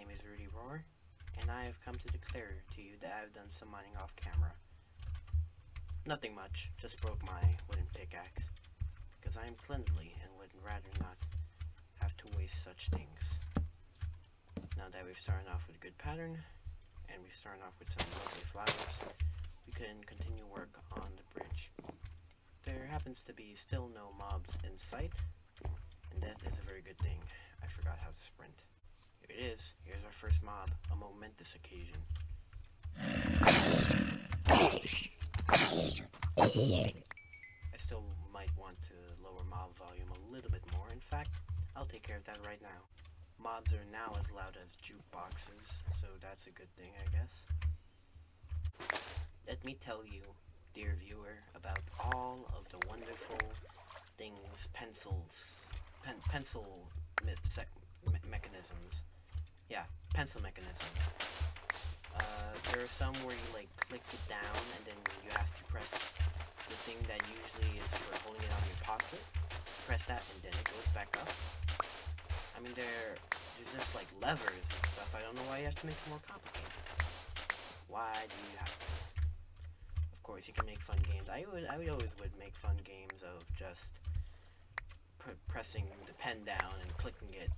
name is RudyRoar, and I have come to declare to you that I have done some mining off camera. Nothing much, just broke my wooden pickaxe, because I am cleanly and would rather not have to waste such things. Now that we've started off with a good pattern, and we've started off with some lovely flowers, we can continue work on the bridge. There happens to be still no mobs in sight, and that is a very good thing. I forgot how to sprint. Here it is. Here's our first mob. A momentous occasion. I still might want to lower mob volume a little bit more. In fact, I'll take care of that right now. Mobs are now as loud as jukeboxes, so that's a good thing, I guess. Let me tell you, dear viewer, about all of the wonderful things, pencil mechanisms. Yeah, pencil mechanisms. There are some where you like click it down and then you have to press the thing that usually is for holding it on your pocket. Press that and then it goes back up. I mean, there's just like levers and stuff. I don't know why you have to make it more complicated. Why do you have to? Of course, you can make fun games. I would always make fun games of just pressing the pen down and clicking it,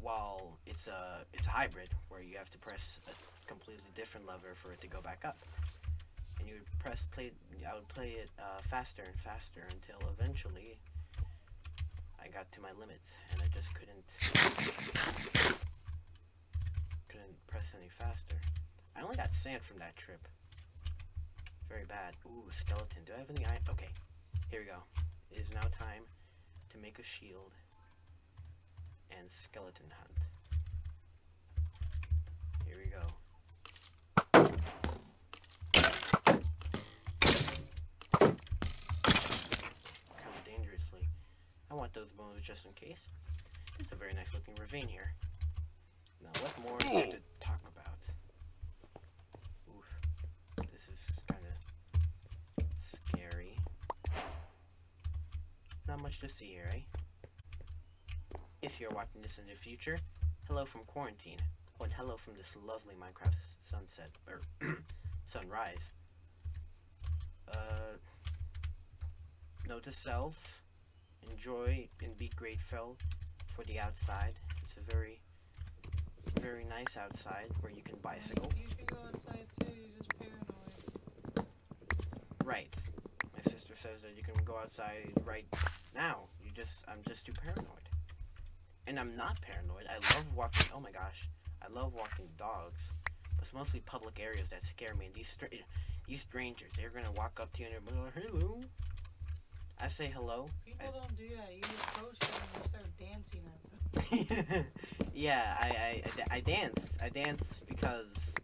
while it's a hybrid where you have to press a completely different lever for it to go back up. And you would press play. I would play it faster and faster until eventually I got to my limit and I just couldn't press any faster. I only got sand from that trip. Very bad. Ooh, skeleton. Do I have any iron? Okay, here we go. It is now time to make a shield and skeleton hunt. Here we go. Kind of dangerously. I want those bones just in case. It's a very nice looking ravine here. Now what more do we have to talk about? Oof. This is kind of scary. Not much to see here, eh? If you're watching this in the future, hello from quarantine. Oh, and hello from this lovely Minecraft sunset, or sunrise. Note to self. Enjoy and be grateful for the outside. It's a very, very nice outside where you can bicycle. You should go outside too, you're just paranoid. Right. My sister says that you can go outside right now. I'm just too paranoid. And I'm not paranoid. I love walking, oh my gosh. I love walking dogs. But it's mostly public areas that scare me. And these strangers, they're gonna walk up to you and they're like, hello. I say hello. People don't do that. You just approach them and start dancing at them. Yeah, I dance. I dance because,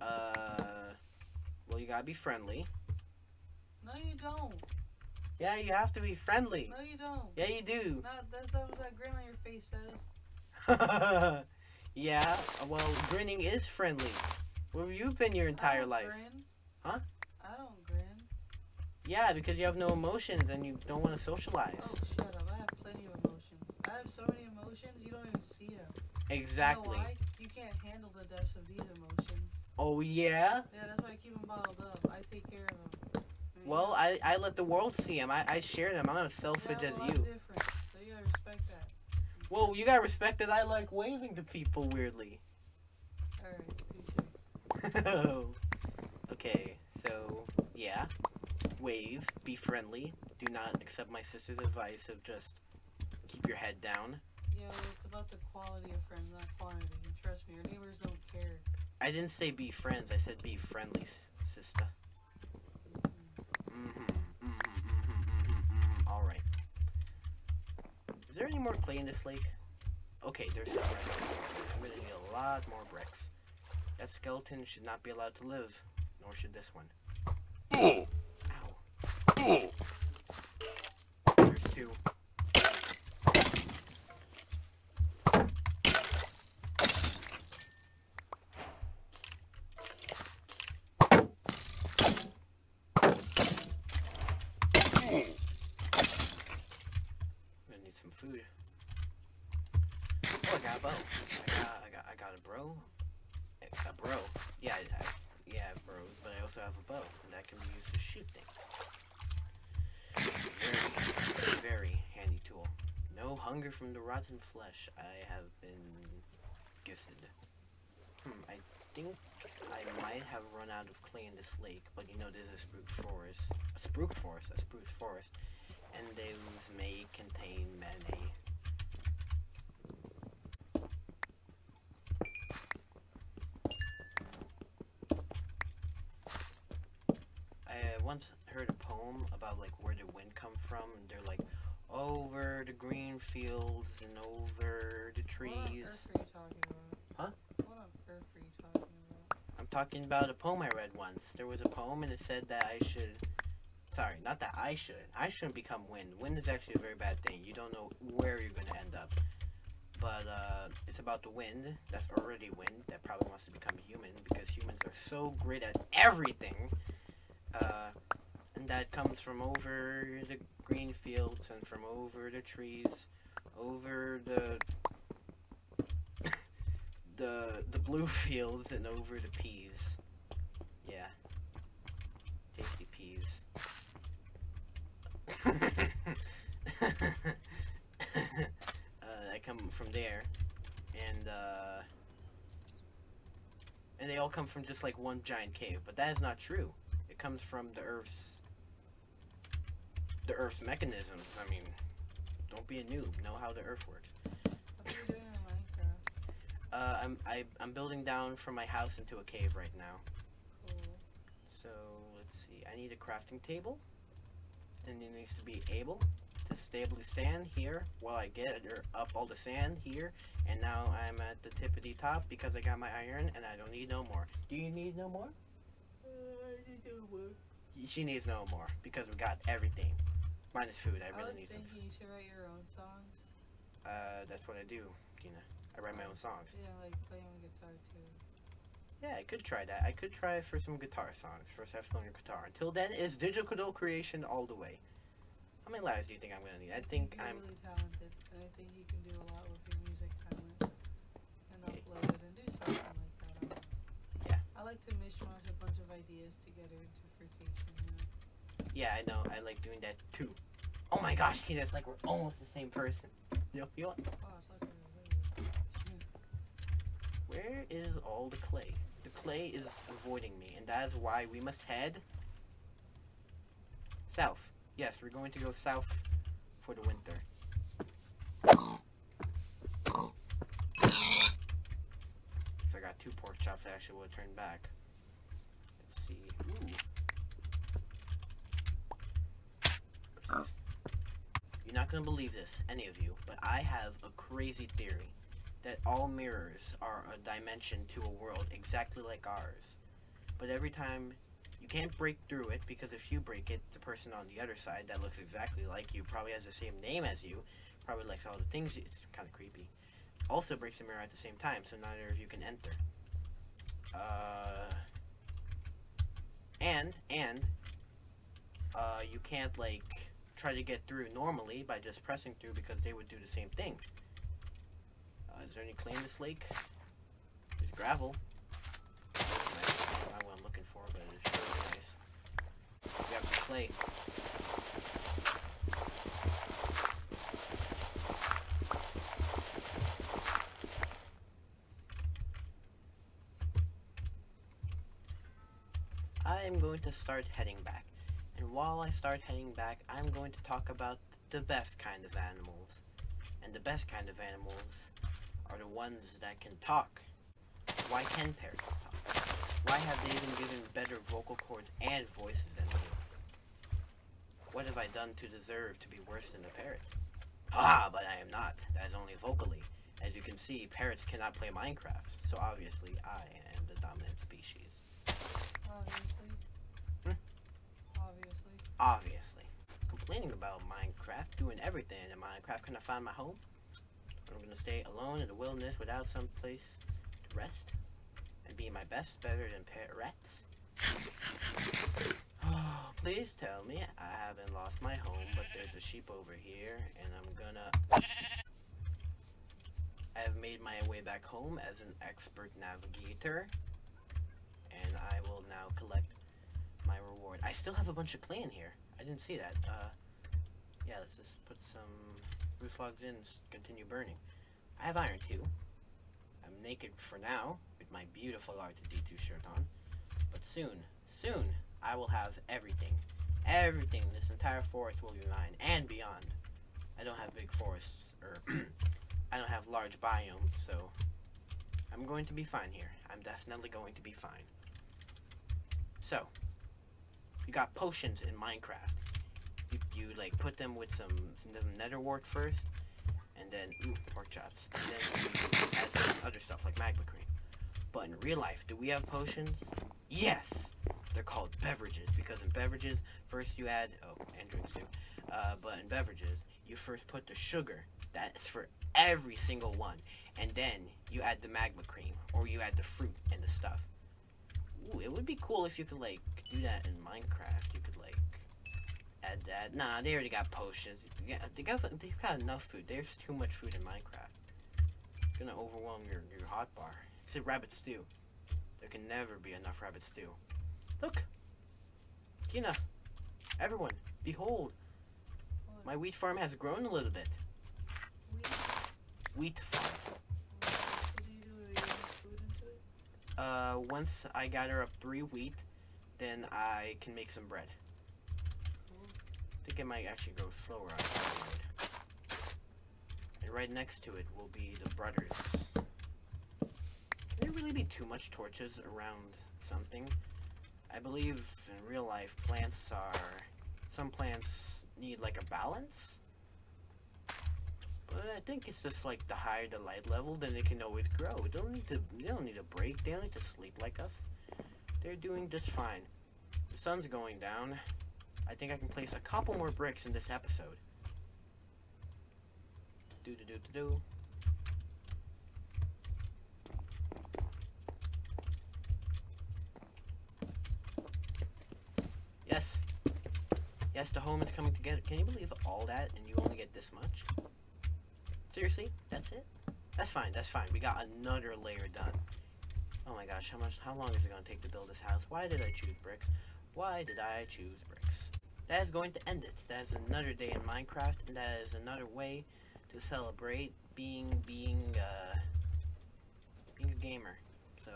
well, you gotta be friendly. No, you don't. Yeah, you have to be friendly. No, you don't. Yeah, you do. No, that's what that grin on your face says. Yeah, well, grinning is friendly. Where have you been your entire life? Grin. Huh? I don't grin. Yeah, because you have no emotions and you don't want to socialize. Oh, shut up. I have plenty of emotions. I have so many emotions, you don't even see them. Exactly. You know why? You can't handle the depths of these emotions. Oh, yeah? Yeah, that's why I keep them bottled up. I take care of them. I mean, well, I let the world see them. I share them. I'm not as selfish as you. I'm different, so you gotta respect that. Well, you gotta respect that I like waving to people, weirdly. Alright, touche. Okay, so, yeah. Wave, be friendly, do not accept my sister's advice of just keep your head down. Yeah, well, it's about the quality of friends, not quantity. Trust me, your neighbors don't care. I didn't say be friends, I said be friendly, sister. Alright. Is there any more clay in this lake? Okay, there's some right here. I'm gonna need a lot more bricks. That skeleton should not be allowed to live, nor should this one. Oh! There's two. I'm gonna need some food. Oh, I got a bow. I got got a bro. A bro. Yeah, I have bros, but I also have a bow, and that can be used to shoot things. Very handy tool. No hunger from the rotten flesh. I have been gifted. I think I might have run out of clay in this lake, but you know there's a spruce forest, and those may contain many. I once heard a poem about like where the wind come from, and they're like, over the green fields and over the trees. What on earth are you talking about? Huh? What on earth are you talking about? I'm talking about a poem I read once. There was a poem and it said that I should... Sorry, not that I should. I shouldn't become wind. Wind is actually a very bad thing. You don't know where you're going to end up. But it's about the wind that's already wind that probably wants to become human because humans are so great at everything. And that comes from over the green fields and from over the trees, over the the blue fields and over the peas. Yeah, tasty peas. I come from there, and they all come from just like one giant cave, but that is not true. It comes from the earth's mechanisms. I mean, don't be a noob. Know how the earth works. What are you doing in Minecraft? I'm building down from my house into a cave right now. Cool. So let's see. I need a crafting table, and it needs to be able to stably stand here while I get up all the sand here. And now I'm at the tippity top because I got my iron, and I don't need no more. Do you need no more? I need no more. She needs no more because we got everything. Minus food, I really need some food. I was thinking you should write your own songs. That's what I do, Tina. I write my own songs. Yeah, like playing on guitar too. Yeah, I could try that. I could try for some guitar songs. First I have to learn your guitar. Until then, it's digital creation all the way. How many lives do you think I'm gonna need? I think I'm really talented, and I think you can do a lot with your music talent and upload it and do something like that. Yeah. I like to mishmash a bunch of ideas together into freaking. Yeah, I know. I like doing that too. Oh my gosh, Tina, it's like we're almost the same person. You feel it? Where is all the clay? The clay is avoiding me, and that is why we must head south. Yes, we're going to go south for the winter. If I got 2 pork chops, I actually would turn back. Let's see. Ooh. You're not gonna believe this, any of you, but I have a crazy theory that all mirrors are a dimension to a world exactly like ours. But every time you can't break through it, because if you break it, the person on the other side that looks exactly like you, probably has the same name as you, probably likes all the things you, it's kind of creepy, also breaks the mirror at the same time, so neither of you can enter. And you can't like try to get through normally by just pressing through because they would do the same thing. Is there any clay in this lake? There's gravel. That's nice. Not what I'm looking for, but it's really nice. We have some clay. I am going to start heading back. And while I start heading back, I'm going to talk about the best kind of animals. And the best kind of animals are the ones that can talk. Why can parrots talk? Why have they been given better vocal cords and voices than me? What have I done to deserve to be worse than a parrot? Ah, but I am not. That is only vocally. As you can see, parrots cannot play Minecraft. So obviously, I am the dominant species. Obviously. Obviously. Complaining about Minecraft, doing everything in Minecraft. Can I find my home? I'm gonna stay alone in the wilderness without some place to rest and be my best, better than parrots. Oh, please tell me I haven't lost my home, but there's a sheep over here, and I'm gonna. I have made my way back home as an expert navigator, and I will now collect my reward. I still have a bunch of clay in here. I didn't see that. Yeah, let's just put some blue logs in and continue burning. I have iron too. I'm naked for now with my beautiful R2D2 shirt on, but soon I will have everything. This entire forest will be mine and beyond. I don't have big forests, or I don't have large biomes, so I'm going to be fine here. I'm definitely going to be fine. So you got potions in Minecraft. You like put them with some nether wart first, and then pork chops, and then you add some other stuff like magma cream. But in real life, do we have potions? Yes, they're called beverages, because in beverages first you add and drinks too. But in beverages you first put the sugar. That's for every single one, and then you add the magma cream, or you add the fruit and the stuff. Ooh, it would be cool if you could like do that in Minecraft. You could like add that. Nah, they already got potions. Yeah, they've got enough food. There's too much food in Minecraft. It's gonna overwhelm your hot bar. Except rabbit stew. There can never be enough rabbit stew. Look, Tina, everyone, behold, my wheat farm has grown a little bit. Wheat farm. What do you do? Are you adding food into it? Once I gather up 3 wheat, then I can make some bread. I think it might actually go slower on the road. And right next to it will be the brothers. Can there really be too much torches around something? I believe in real life plants are... some plants need like a balance? But I think it's just like the higher the light level, then it can always grow. They don't need a break, they don't need to sleep like us. They're doing just fine. The sun's going down. I think I can place a couple more bricks in this episode. Do-do-do-do-do. Yes. Yes, the home is coming together. Can you believe all that and you only get this much? Seriously? That's it? That's fine, that's fine. We got another layer done. Oh my gosh, how long is it going to take to build this house? Why did I choose bricks? Why did I choose bricks? That is going to end it. That is another day in Minecraft, and that is another way to celebrate being a gamer. So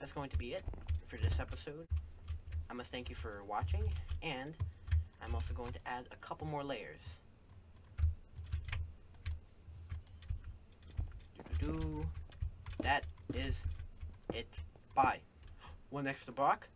that's going to be it for this episode. I must thank you for watching, and I'm also going to add a couple more layers. That is it. Bye. One extra block.